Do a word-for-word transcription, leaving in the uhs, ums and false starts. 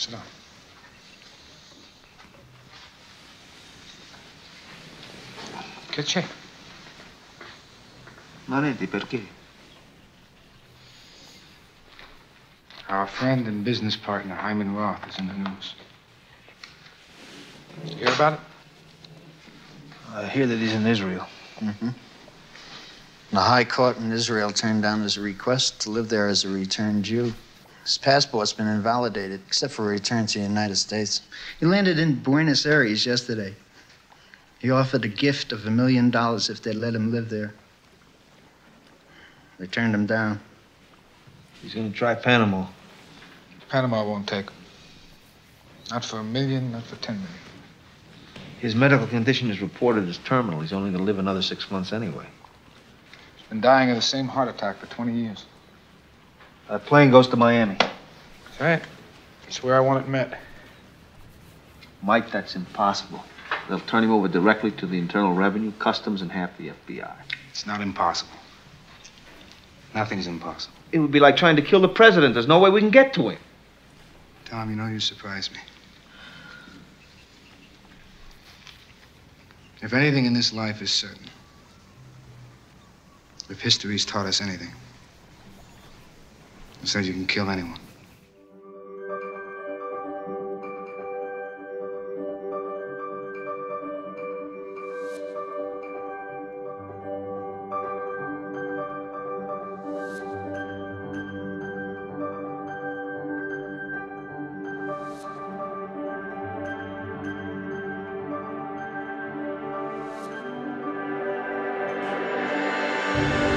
Sit down. Che c'è? Ma vedi perché? Our friend and business partner, Hyman Roth, is in the news. You hear about it? I hear that he's in Israel. Mm-hmm. The High Court in Israel turned down his request to live there as a returned Jew. His passport's been invalidated, except for a return to the United States. He landed in Buenos Aires yesterday. He offered a gift of a million dollars if they'd let him live there. They turned him down. He's gonna try Panama. Panama won't take him. Not for a million, not for ten million. His medical condition is reported as terminal. He's only gonna live another six months anyway. He's been dying of the same heart attack for twenty years. That plane goes to Miami. That's right. That's where I want it met. Mike, that's impossible. They'll turn him over directly to the Internal Revenue, Customs, and half the F B I. It's not impossible. Nothing's impossible. It would be like trying to kill the president. There's no way we can get to him. Tom, you know you surprise me. If anything in this life is certain, if history's taught us anything, it says you can kill anyone. We'll be right back.